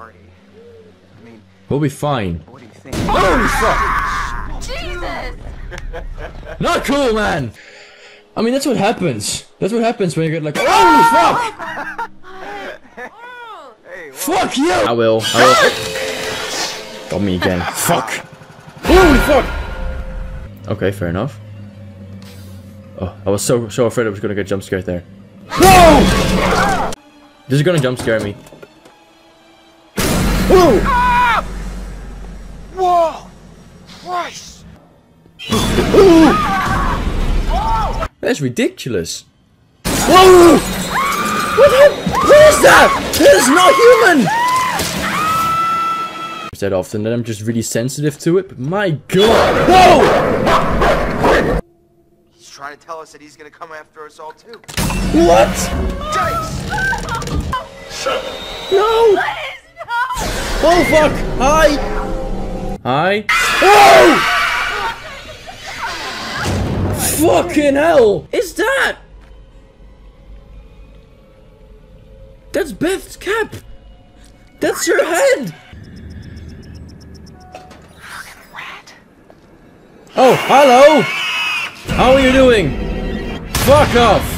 party. I mean, we'll be fine. What do you think? Oh, fuck! Jesus! Not cool, man! I mean, that's what happens. That's what happens when you get like, oh, fuck! Hey, fuck you! I will. Got me again. Fuck! Holy fuck! Okay, fair enough. Oh, I was so afraid I was gonna get jump scared there. No! This is gonna jump scare me. Whoa! Ah! Whoa! Christ! Ah! That's ridiculous. Whoa! What is that? That is not human! It's that often that I'm just really sensitive to it, but my god! Whoa! He's trying to tell us that he's gonna come after us all too. What? Dice! No! Oh fuck! Hi! Oh! Fucking hell! Is that? That's Beth's cap! That's her head! Fucking rat. Oh, hello! How are you doing? Fuck off!